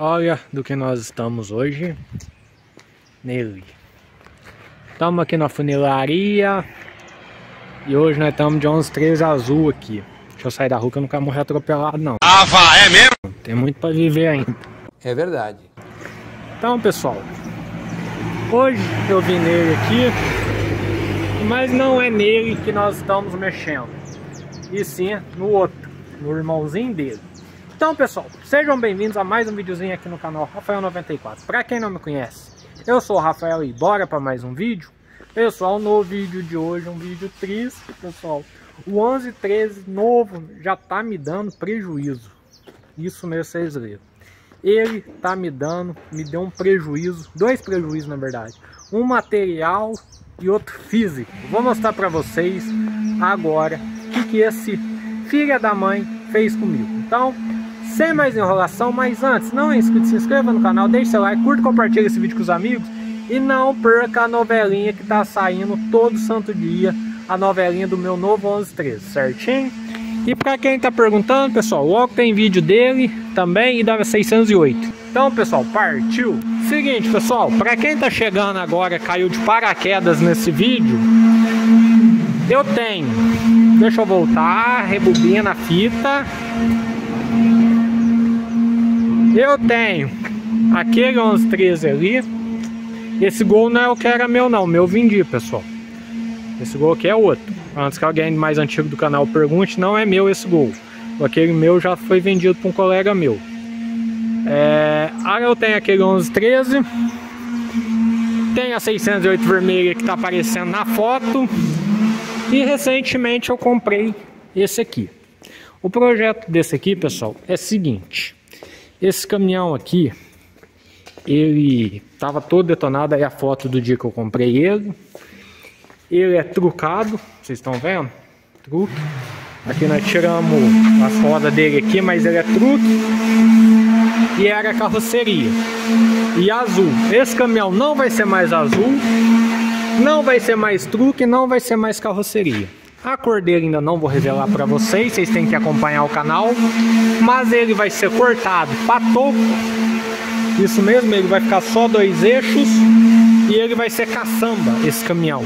Olha do que nós estamos hoje nele. Estamos aqui na funilaria e hoje nós estamos de 1113 azul aqui. Deixa eu sair da rua que eu não quero morrer atropelado não. Ah, vai, é mesmo? Tem muito para viver ainda. É verdade. Então pessoal, hoje eu vim nele aqui, mas não é nele que nós estamos mexendo, e sim no outro, no irmãozinho dele. Então pessoal, sejam bem-vindos a mais um videozinho aqui no canal Rafael 94. Para quem não me conhece, eu sou o Rafael e bora para mais um vídeo. Pessoal, no vídeo de hoje, um vídeo triste, pessoal. O 1113 novo já tá me dando prejuízo. Isso mesmo, vocês viram. Ele tá me deu um prejuízo, dois prejuízos na verdade. Um material e outro físico. Vou mostrar para vocês agora o que esse filho da mãe fez comigo. Então, sem mais enrolação, mas antes, não é inscrito, se inscreva no canal, deixe seu like, curta, compartilhe esse vídeo com os amigos e não perca a novelinha que tá saindo todo santo dia, a novelinha do meu novo 1113, certinho? E pra quem tá perguntando, pessoal, logo tem vídeo dele também e da 608. Então, pessoal, partiu! Seguinte, pessoal, pra quem tá chegando agora, caiu de paraquedas nesse vídeo, eu tenho, deixa eu voltar, rebobina a fita. Eu tenho aquele 1113 ali. Esse Gol não é o que era meu não, meu vendi, pessoal. Esse Gol aqui é outro. Antes que alguém mais antigo do canal pergunte, não é meu esse Gol. Aquele meu já foi vendido para um colega meu. Aí eu tenho aquele 1113. Tem a 608 vermelha que está aparecendo na foto. E recentemente eu comprei esse aqui. O projeto desse aqui, pessoal, é o seguinte. Esse caminhão aqui, ele tava todo detonado, aí a foto do dia que eu comprei ele. Ele é trucado, vocês estão vendo? Truque. Aqui nós tiramos as rodas dele aqui, mas ele é truque. E era carroceria. E azul. Esse caminhão não vai ser mais azul, não vai ser mais truque, não vai ser mais carroceria. A cor dele ainda não vou revelar para vocês, vocês têm que acompanhar o canal. Mas ele vai ser cortado para topo. Isso mesmo, ele vai ficar só dois eixos. E ele vai ser caçamba, esse caminhão.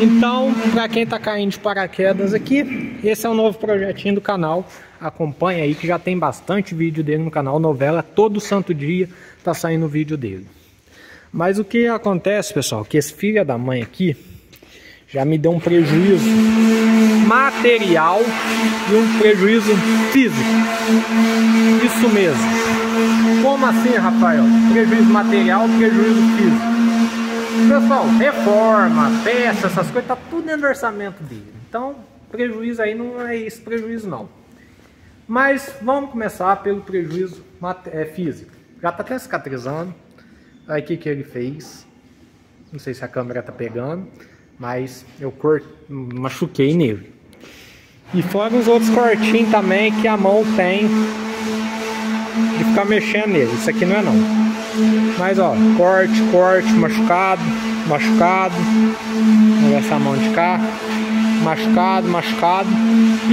Então, para quem tá caindo de paraquedas aqui, esse é um novo projetinho do canal. Acompanha aí que já tem bastante vídeo dele no canal, novela. Todo santo dia tá saindo vídeo dele. Mas o que acontece, pessoal, que esse filho da mãe aqui já me deu um prejuízo material e um prejuízo físico. Isso mesmo. Como assim, Rafael? Prejuízo material, prejuízo físico. Pessoal, reforma, peça, essas coisas, tá tudo dentro do orçamento dele. Então, prejuízo aí não é esse prejuízo não. Mas vamos começar pelo prejuízo físico. Já tá até cicatrizando. Aí o que ele fez? Não sei se a câmera tá pegando. Mas eu machuquei nele. E fora os outros cortinhos também que a mão tem de ficar mexendo nele. Isso aqui não é não. Mas ó, corte, corte, machucado, machucado. Vou essa mão de cá. Machucado, machucado.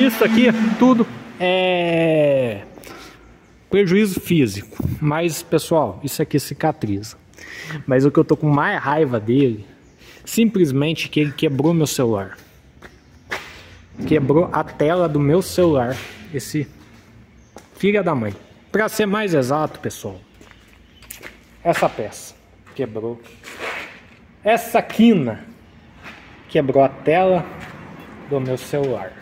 Isso aqui tudo é prejuízo físico. Mas pessoal, isso aqui cicatriza. Mas o que eu tô com mais raiva dele, simplesmente que ele quebrou meu celular. Quebrou a tela do meu celular. Esse filho da mãe. Pra ser mais exato, pessoal, essa peça quebrou. Essa quina quebrou a tela do meu celular.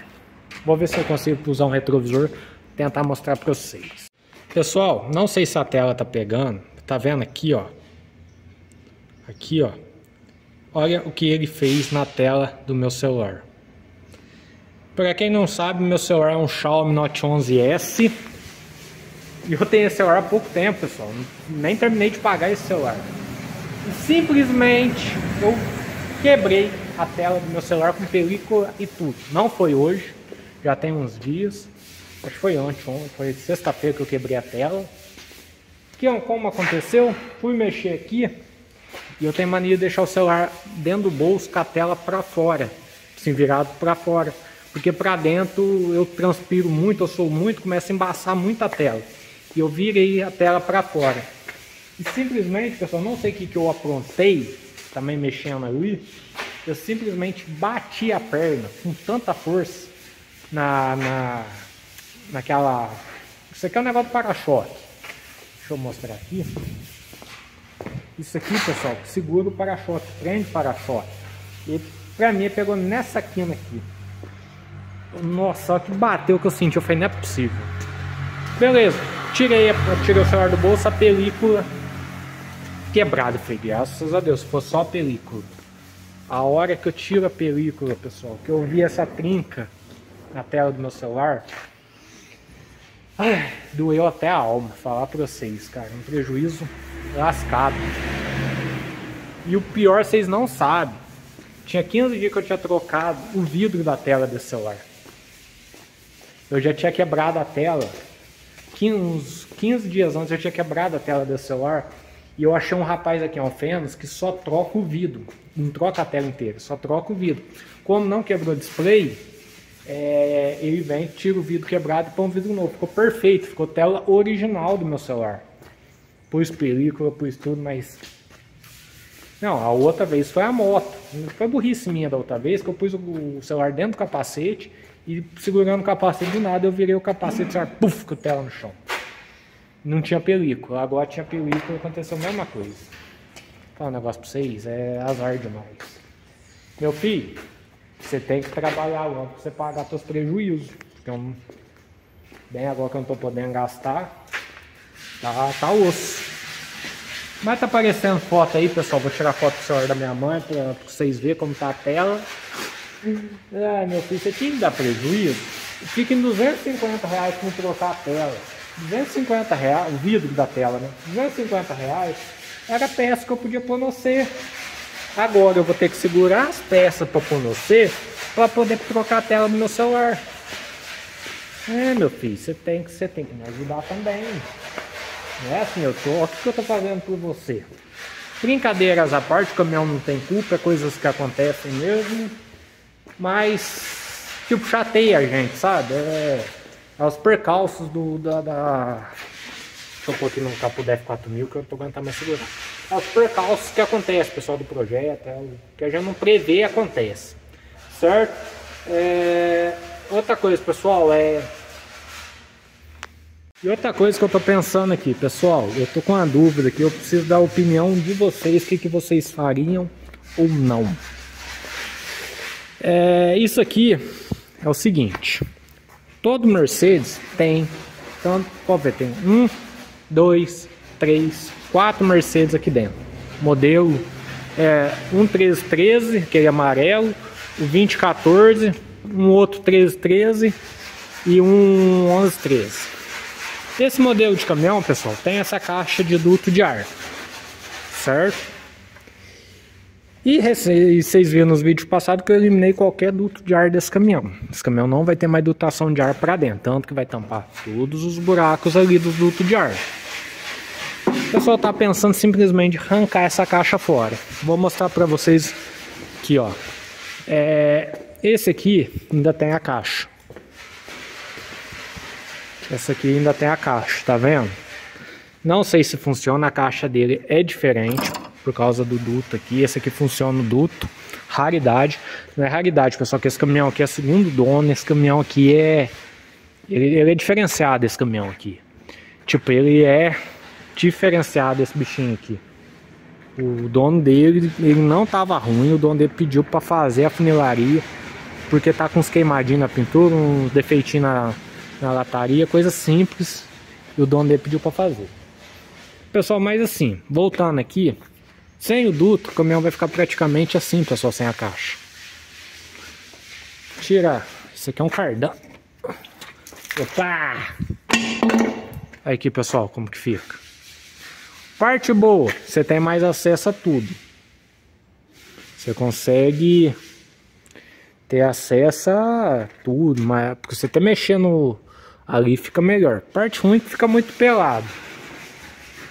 Vou ver se eu consigo usar um retrovisor, tentar mostrar pra vocês. Pessoal, não sei se a tela tá pegando. Tá vendo aqui, ó. Aqui, ó. Olha o que ele fez na tela do meu celular. Para quem não sabe, meu celular é um Xiaomi Note 11S. E eu tenho esse celular há pouco tempo, pessoal. Nem terminei de pagar esse celular. E simplesmente eu quebrei a tela do meu celular com película e tudo. Não foi hoje, já tem uns dias. Acho que foi ontem, foi sexta-feira que eu quebrei a tela. Como aconteceu? Fui mexer aqui. E eu tenho mania de deixar o celular dentro do bolso com a tela para fora, assim, virado para fora. Porque para dentro eu transpiro muito, eu começo a embaçar muito a tela. e eu virei a tela para fora. E simplesmente, pessoal, não sei o que eu aprontei, também mexendo ali, eu simplesmente bati a perna com tanta força naquela... Isso aqui é um negócio de para-choque. Deixa eu mostrar aqui. Isso aqui, pessoal, segura o para-choque, prende o para-choque. E pra mim pegou nessa quina aqui. Nossa, olha que bateu que eu senti. Eu falei, não é possível. Beleza, tirei o celular do bolso, a película quebrada. Eu falei, graças a Deus, foi só a película. A hora que eu tiro a película, pessoal, que eu vi essa trinca na tela do meu celular, ai, doeu até a alma, falar pra vocês, cara, um prejuízo lascado. E o pior, vocês não sabem, tinha 15 dias que eu tinha trocado o vidro da tela desse celular. Eu já tinha quebrado a tela, uns 15 dias antes eu tinha quebrado a tela desse celular. E eu achei um rapaz aqui, Alfenas, que só troca o vidro, não troca a tela inteira, só troca o vidro. Como não quebrou o display, ele vem, tira o vidro quebrado e põe um vidro novo. Ficou perfeito, ficou tela original do meu celular. Pus película, pus tudo, mas... Não, a outra vez foi a moto. Foi burrice minha da outra vez, que eu pus o celular dentro do capacete e segurando o capacete do nada, eu virei o capacete do celular, puf, com a tela no chão. Não tinha película, agora tinha película, aconteceu a mesma coisa. Vou falar um negócio pra vocês, é azar demais. Meu filho, você tem que trabalhar logo pra você pagar seus prejuízos. Porque eu não... Bem, agora que eu não tô podendo gastar, tá osso. Mas tá aparecendo foto aí, pessoal, vou tirar foto do celular da minha mãe pra vocês verem como tá a tela. Ah, meu filho, você tinha que dar prejuízo? Fica em R$250 pra trocar a tela. R$250, o vidro da tela, né? R$250 era a peça que eu podia pôr no C. Agora eu vou ter que segurar as peças para pôr no C para poder trocar a tela do meu celular. É, meu filho, você tem que me ajudar também. Não é assim, eu tô. O que eu tô fazendo por você? Brincadeiras à parte, o caminhão não tem culpa, é coisas que acontecem mesmo. Mas, tipo, chateia a gente, sabe? É os percalços Deixa eu pôr aqui no capô da F 4000 que eu tô aguentando mais segurar. É os percalços que acontecem, pessoal, do projeto, que a gente não prevê, acontece. Certo? Outra coisa, pessoal, E outra coisa que eu tô pensando aqui, pessoal, eu tô com uma dúvida aqui, eu preciso da opinião de vocês, o que, que vocês fariam ou não. Isso aqui é o seguinte... Todo Mercedes tem, tanto, pode ver, tem 1, 2, 3, 4 Mercedes aqui dentro. Modelo 1313, aquele amarelo, o 2014, um outro 1313 e um 1113. Esse modelo de caminhão, pessoal, tem essa caixa de duto de ar, certo? E vocês viram nos vídeos passados que eu eliminei qualquer duto de ar desse caminhão. Esse caminhão não vai ter mais dutação de ar para dentro, tanto que vai tampar todos os buracos ali dos dutos de ar. O pessoal tá pensando simplesmente em arrancar essa caixa fora. Vou mostrar para vocês aqui, ó. Esse aqui ainda tem a caixa. Essa aqui ainda tem a caixa, tá vendo? Não sei se funciona, a caixa dele é diferente. Por causa do duto aqui, esse aqui funciona o duto, raridade, não é raridade, pessoal, que esse caminhão aqui é segundo dono, esse caminhão aqui ele é diferenciado, esse caminhão aqui, tipo, ele é diferenciado, esse bichinho aqui, o dono dele, ele não tava ruim, o dono dele pediu para fazer a funilaria, porque tá com uns queimadinhos na pintura, uns defeitinhos na lataria, coisa simples, e o dono dele pediu para fazer, pessoal, mas assim, voltando aqui, sem o duto, o caminhão vai ficar praticamente assim, pessoal, sem a caixa. Tira. Isso aqui é um cardan. Opa! Aí aqui, pessoal, como que fica. Parte boa, você tem mais acesso a tudo. Você consegue ter acesso a tudo, mas porque você tá mexendo ali fica melhor. Parte ruim que fica muito pelado.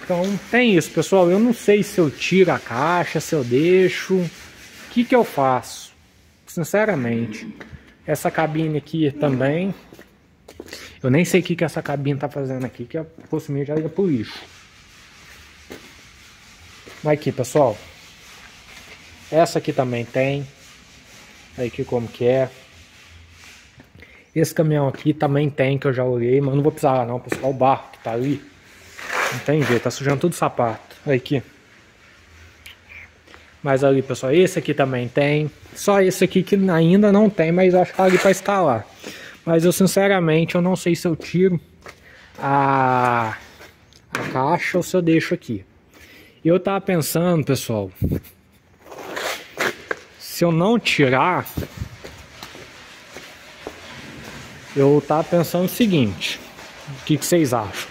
Então tem isso, pessoal, eu não sei se eu tiro a caixa, se eu deixo, o que que eu faço, sinceramente. Essa cabine aqui também, Eu nem sei o que essa cabine tá fazendo aqui, que fosse minha já ia pro lixo. Mas aqui, pessoal, essa aqui também tem. Aí aqui como que é. Esse caminhão aqui também tem, que eu já olhei, mas não vou precisar lá não, pessoal, o barro que tá ali. Não tem jeito, tá sujando tudo o sapato. Aí aqui. Mas ali, pessoal, esse aqui também tem. Só esse aqui que ainda não tem, mas eu acho que tá ali pra instalar. Mas eu, sinceramente, eu não sei se eu tiro a caixa ou se eu deixo aqui. Eu tava pensando, pessoal, se eu não tirar, eu tava pensando o seguinte, o que que vocês acham?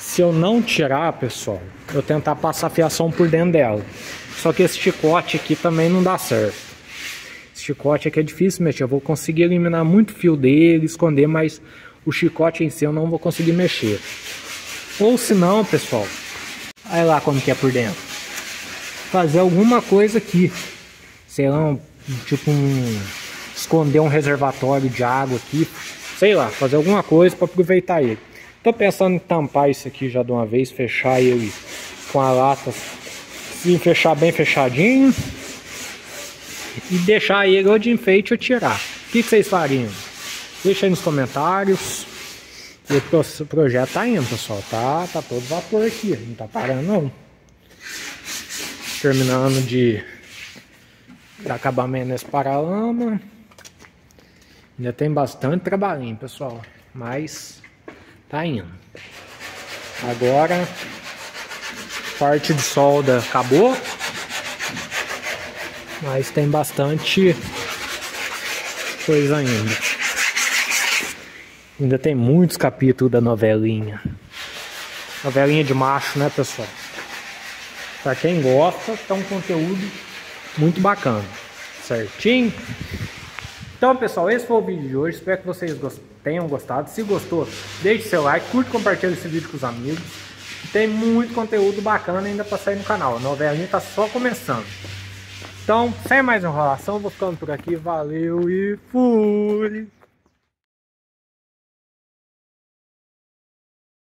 Se eu não tirar, pessoal, eu tentar passar a fiação por dentro dela. Só que esse chicote aqui também não dá certo. Esse chicote aqui é difícil mexer. Eu vou conseguir eliminar muito fio dele, esconder, mas o chicote em si eu não vou conseguir mexer. Ou se não, pessoal, olha lá como que é por dentro. Fazer alguma coisa aqui. Sei lá, esconder um reservatório de água aqui. Sei lá, fazer alguma coisa para aproveitar ele. Tô pensando em tampar isso aqui já de uma vez, fechar ele com a lata. E fechar bem fechadinho e deixar ele ou de enfeite ou tirar. O que vocês fariam? Deixa aí nos comentários. E o projeto tá indo, pessoal. Tá todo vapor aqui, não tá parando não. Terminando de acabamento nesse paralama. Ainda tem bastante trabalhinho, pessoal, mas tá indo. Agora parte de solda acabou, mas tem bastante coisa ainda. Ainda tem muitos capítulos da novelinha. Novelinha de macho, né, pessoal? Pra quem gosta, tá um conteúdo muito bacana. Certinho? Então, pessoal, esse foi o vídeo de hoje. Espero que vocês tenham gostado. Se gostou, deixe seu like, curte e compartilhe esse vídeo com os amigos. Tem muito conteúdo bacana ainda para sair no canal. A novelinha tá só começando. Então, sem mais enrolação, vou ficando por aqui. Valeu e fui!